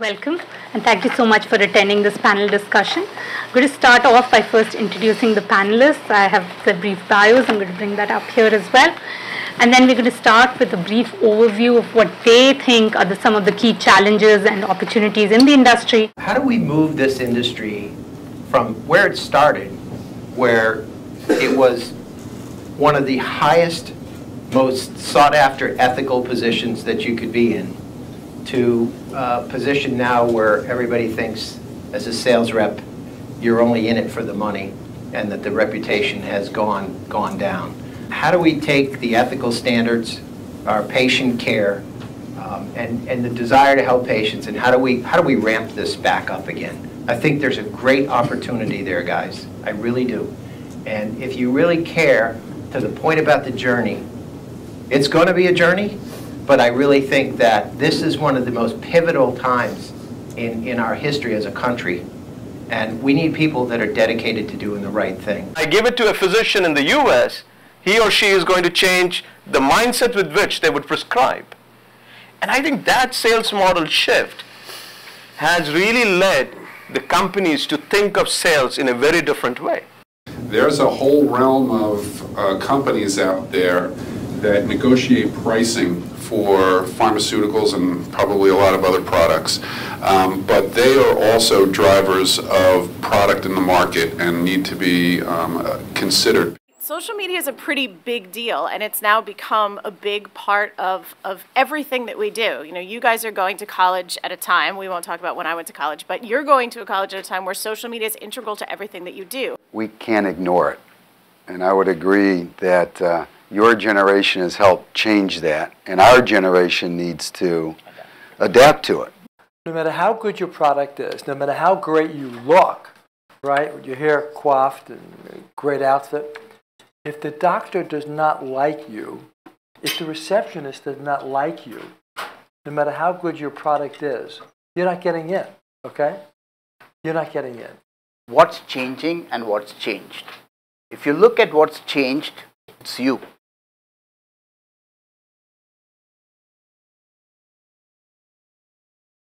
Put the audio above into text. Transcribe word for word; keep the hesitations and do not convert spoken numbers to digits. Welcome and thank you so much for attending this panel discussion. I'm going to start off by first introducing the panelists. I have the brief bios. I'm going to bring that up here as well. And then we're going to start with a brief overview of what they think are the, some of the key challenges and opportunities in the industry. How do we move this industry from where it started, where it was one of the highest, most sought after ethical positions that you could be in, to a position now where everybody thinks as a sales rep you're only in it for the money and that the reputation has gone gone down? How do we take the ethical standards, our patient care, um, and, and the desire to help patients, and how do we how do we ramp this back up again? I think there's a great opportunity there, guys. I really do. And if you really care, to the point about the journey, it's going to be a journey. But I really think that this is one of the most pivotal times in, in our history as a country. And we need people that are dedicated to doing the right thing. I give it to a physician in the U S, he or she is going to change the mindset with which they would prescribe. And I think that sales model shift has really led the companies to think of sales in a very different way. There's a whole realm of uh, companies out there that negotiate pricing for pharmaceuticals and probably a lot of other products. Um, but they are also drivers of product in the market and need to be um, considered. Social media is a pretty big deal, and it's now become a big part of, of everything that we do. You know, you guys are going to college at a time. We won't talk about when I went to college, but you're going to a college at a time where social media is integral to everything that you do. We can't ignore it. And I would agree that uh, your generation has helped change that, and our generation needs to adapt to it. No matter how good your product is, no matter how great you look, right, your hair coiffed and great outfit, if the doctor does not like you, if the receptionist does not like you, no matter how good your product is, you're not getting in, okay? You're not getting in. What's changing and what's changed? If you look at what's changed, it's you.